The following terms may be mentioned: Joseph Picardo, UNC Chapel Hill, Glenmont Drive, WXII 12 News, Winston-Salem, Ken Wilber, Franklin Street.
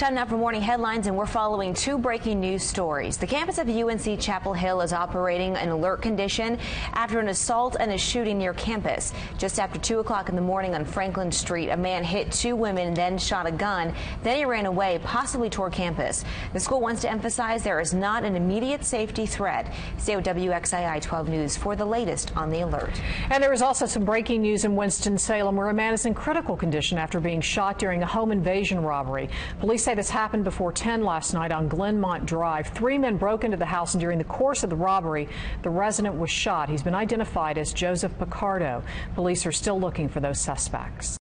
Time now for morning headlines, and we're following two breaking news stories. The campus of UNC Chapel Hill is operating in alert condition after an assault and a shooting near campus. Just after 2 o'clock in the morning on Franklin Street, a man hit two women, then shot a gun. Then he ran away, possibly toward campus. The school wants to emphasize there is not an immediate safety threat. Stay with WXII 12 News for the latest on the alert. And there is also some breaking news in Winston-Salem, where a man is in critical condition after being shot during a home invasion robbery. Police say this happened before 10 last night on Glenmont Drive. Three men broke into the house, and during the course of the robbery, the resident was shot. He's been identified as Joseph Picardo. Police are still looking for those suspects.